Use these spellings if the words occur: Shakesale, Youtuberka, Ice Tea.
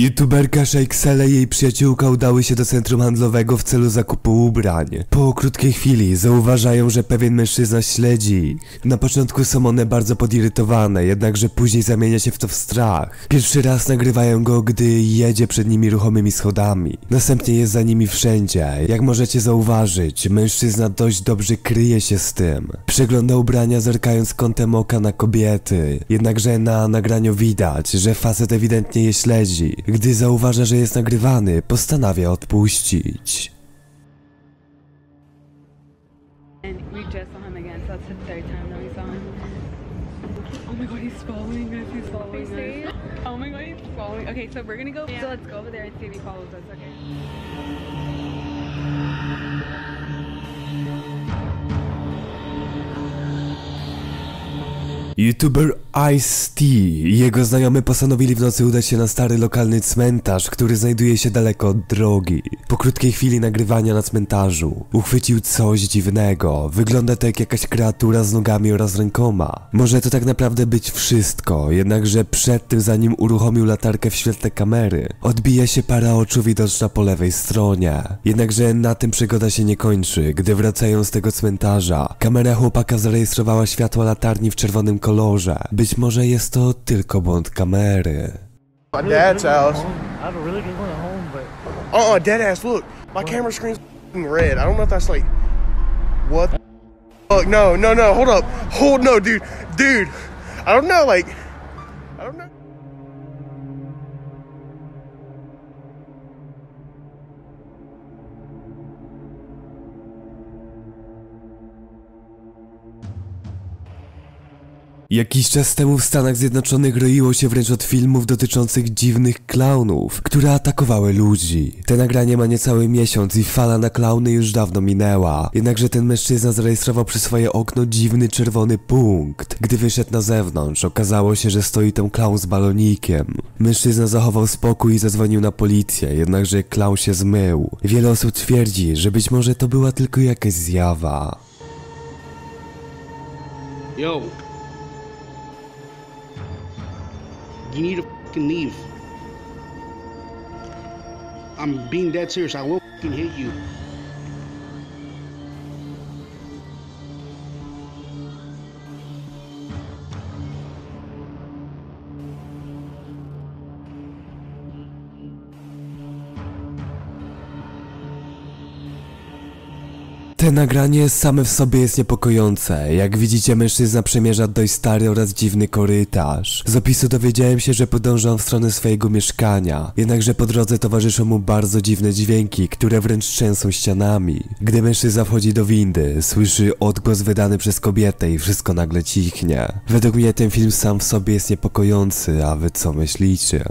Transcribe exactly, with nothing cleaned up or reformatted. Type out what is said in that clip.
Youtuberka Shakesale i jej przyjaciółka udały się do centrum handlowego w celu zakupu ubrań. Po krótkiej chwili zauważają, że pewien mężczyzna śledzi ich. Na początku są one bardzo podirytowane, jednakże później zamienia się w to w strach. Pierwszy raz nagrywają go, gdy jedzie przed nimi ruchomymi schodami. Następnie jest za nimi wszędzie. Jak możecie zauważyć, mężczyzna dość dobrze kryje się z tym. Przegląda ubrania, zerkając kątem oka na kobiety. Jednakże na nagraniu widać, że facet ewidentnie je śledzi. Gdy zauważa, że jest nagrywany, postanawia odpuścić. Youtuber Ice Tea i jego znajomy postanowili w nocy udać się na stary lokalny cmentarz, który znajduje się daleko od drogi. Po krótkiej chwili nagrywania na cmentarzu uchwycił coś dziwnego. Wygląda to jak jakaś kreatura z nogami oraz rękoma. Może to tak naprawdę być wszystko, jednakże przed tym, zanim uruchomił latarkę w świetle kamery, odbija się para oczu widoczna po lewej stronie. Jednakże na tym przygoda się nie kończy. Gdy wracają z tego cmentarza, kamera chłopaka zarejestrowała światła latarni w czerwonym kolorze. Kolorze. Być może jest to tylko błąd kamery. My dad's house. I have a really good one at home, but oh, uh-uh, dead ass, look. My camera screen's red. I don't know if that's like what the fuck. No, no, no. Hold up. Hold no, dude. Dude. I don't know like I don't know. Jakiś czas temu w Stanach Zjednoczonych roiło się wręcz od filmów dotyczących dziwnych klaunów, które atakowały ludzi. Te nagranie ma niecały miesiąc i fala na klauny już dawno minęła. Jednakże ten mężczyzna zarejestrował przy swoje okno dziwny czerwony punkt. Gdy wyszedł na zewnątrz, okazało się, że stoi tam klaun z balonikiem. Mężczyzna zachował spokój i zadzwonił na policję, jednakże klaun się zmył. Wiele osób twierdzi, że być może to była tylko jakaś zjawa. Yo. You need to fucking leave. I'm being dead serious. I will fucking hit you. Te nagranie same w sobie jest niepokojące. Jak widzicie, mężczyzna przemierza dość stary oraz dziwny korytarz. Z opisu dowiedziałem się, że podąża w stronę swojego mieszkania. Jednakże po drodze towarzyszą mu bardzo dziwne dźwięki, które wręcz trzęsą ścianami. Gdy mężczyzna wchodzi do windy, słyszy odgłos wydany przez kobietę i wszystko nagle cichnie. Według mnie ten film sam w sobie jest niepokojący, a wy co myślicie?